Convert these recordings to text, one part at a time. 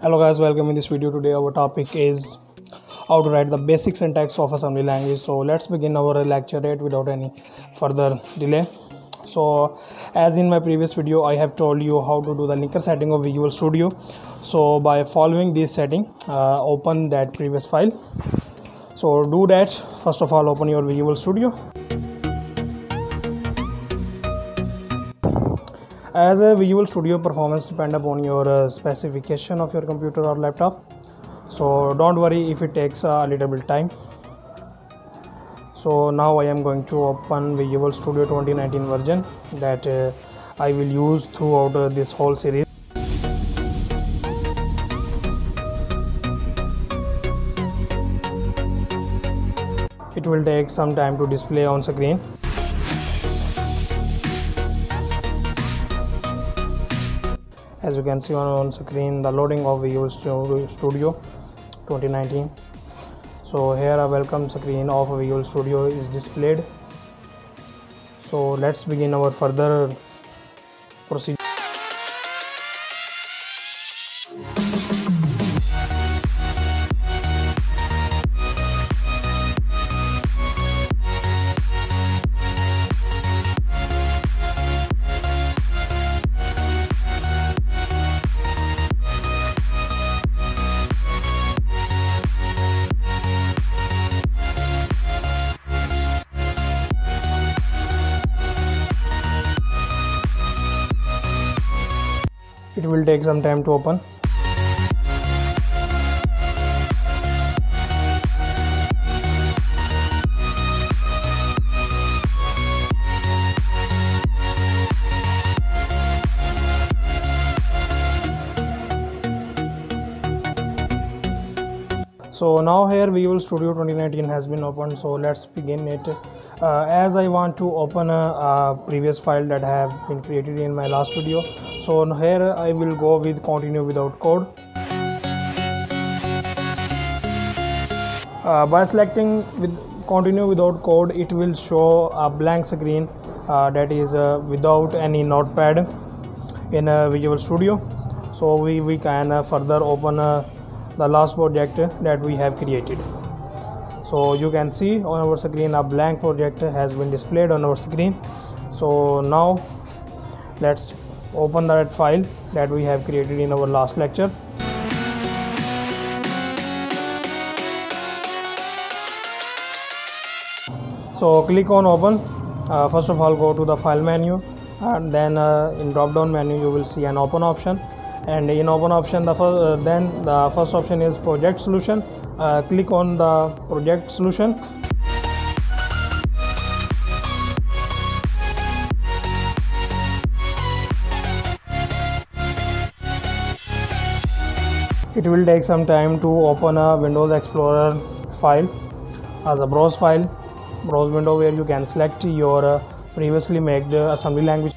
Hello guys, welcome. In this video today our topic is how to write the basic syntax of assembly language. So let's begin our lecture without any further delay. So as in my previous video, I have told you how to do the linker setting of Visual Studio. So by following this setting, open that previous file. So do that. First of all, open your Visual Studio. As a Visual Studio performance depend upon your specification of your computer or laptop, so don't worry if it takes a little bit time. So now I am going to open Visual Studio 2019 version that I will use throughout this whole series. It will take some time to display on screen. As you can see on screen, the loading of Visual Studio 2019. So here a welcome screen of Visual Studio is displayed. So let's begin our further procedure. It will take some time to open. So now here Visual Studio 2019 has been opened. So let's begin it. As I want to open a previous file that I have been created in my last video. So here I will go with continue without code. By selecting with continue without code, it will show a blank screen that is without any notepad in Visual Studio. So we can further open the last project that we have created. So you can see on our screen a blank project has been displayed on our screen. So now let's open that file that we have created in our last lecture. So click on open. First of all, go to the file menu, and then in drop down menu you will see an open option. And in open option, the first option is project solution. Click on the project solution. It will take some time to open a Windows Explorer file as a browse file, browse window, where you can select your previously made assembly language.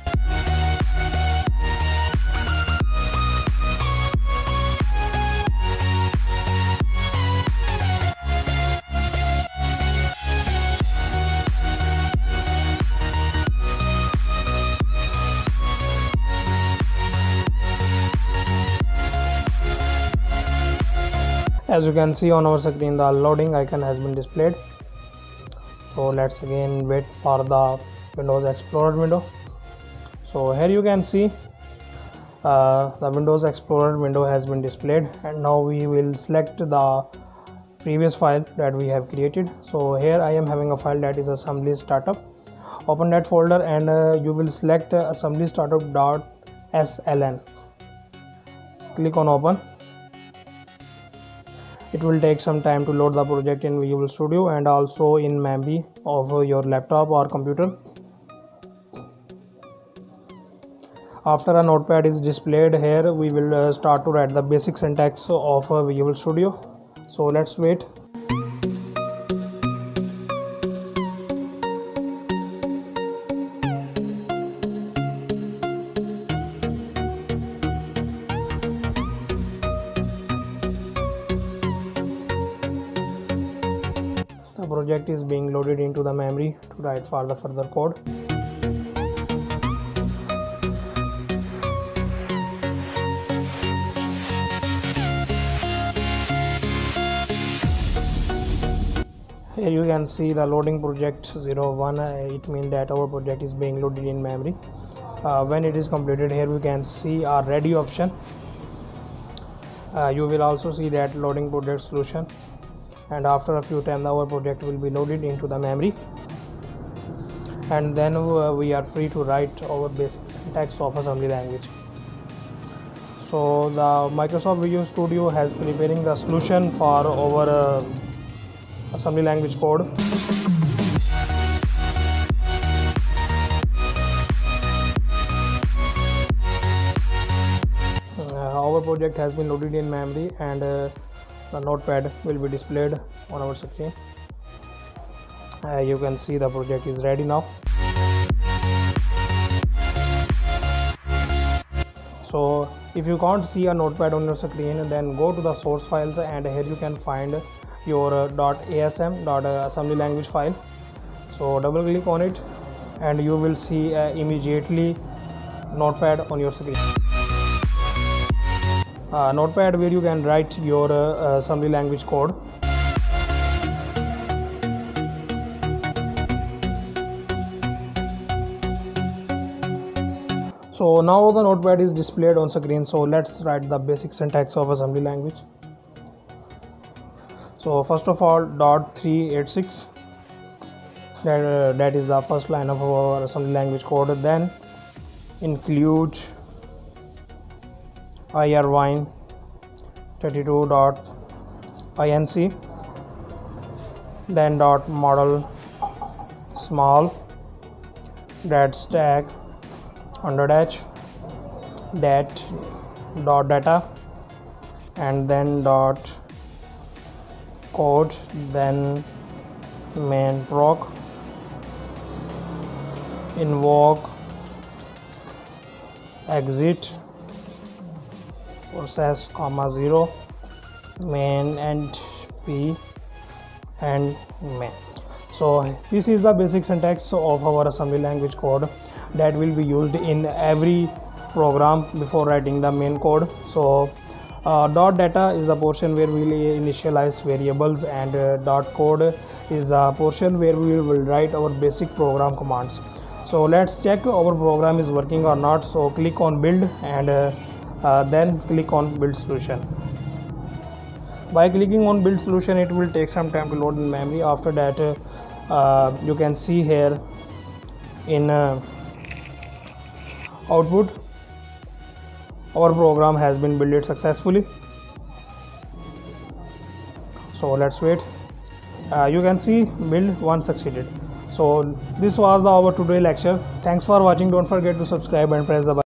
As you can see on our screen, the loading icon has been displayed. So let's again wait for the Windows Explorer window. So here you can see the Windows Explorer window has been displayed, and now we will select the previous file that we have created. So here I am having a file that is assembly startup. Open that folder, and you will select assembly startup.sln. Click on open. It will take some time to load the project in Visual Studio and also in memory of your laptop or computer. After a notepad is displayed, here we will start to write the basic syntax of Visual Studio. So let's wait. project is being loaded into the memory to write for the further code. Here you can see the loading project 01. It means that our project is being loaded in memory. When it is completed, here we can see our ready option. You will also see that loading project solution, and after a few time our project will be loaded into the memory, and then we are free to write our basic syntax of assembly language. So the Microsoft Visual Studio has preparing the solution for our assembly language code. Our project has been loaded in memory, and the notepad will be displayed on our screen. You can see the project is ready now. So if you can't see a notepad on your screen, then go to the source files, and here you can find your .asm assembly language file. So double click on it and you will see immediately notepad on your screen. Notepad, where you can write your assembly language code. So now the notepad is displayed on screen, so let's write the basic syntax of assembly language. So first of all, .386, that is the first line of our assembly language code. Then include Irvine32.inc, then .model small .stack _ .data, and then .code, then main proc, invoke exit process (0), main and p and main. So this is the basic syntax of our assembly language code that will be used in every program before writing the main code. So .data is a portion where we will initialize variables, and .code is a portion where we will write our basic program commands. So let's check our program is working or not. So click on build, and then click on build solution. By clicking on build solution, it will take some time to load in memory. After that, you can see here in output our program has been built successfully. So let's wait. You can see build 1 succeeded. So this was our today lecture. Thanks for watching. Don't forget to subscribe and press the bell.